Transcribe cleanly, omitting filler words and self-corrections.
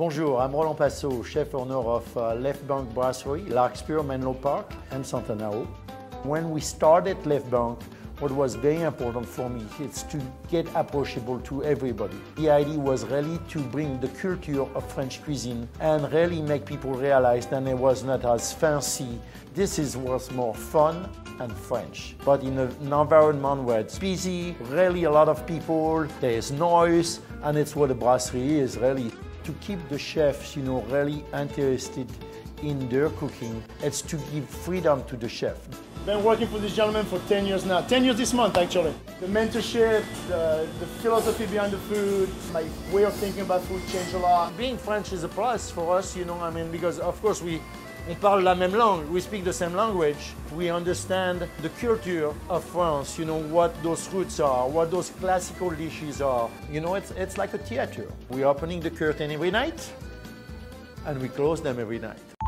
Bonjour, I'm Roland Passot, chef owner of Left Bank Brasserie, Larkspur, Menlo Park and Santana Row. When we started Left Bank, what was very important for me is to get approachable to everybody. The idea was really to bring the culture of French cuisine and really make people realize that it was not as fancy. This was more fun and French, but in an environment where it's busy, really a lot of people, there's noise, and it's what a brasserie is really. To keep the chefs, you know, really interested in their cooking, it's to give freedom to the chef. Been working for this gentleman for 10 years now. 10 years this month, actually. The mentorship, the philosophy behind the food, my way of thinking about food changed a lot. Being French is a plus for us, you know, I mean, because of course on parle la même langue, we speak the same language. We understand the culture of France, you know, what those roots are, what those classical dishes are. You know, it's like a theater. We're opening the curtain every night and we close them every night.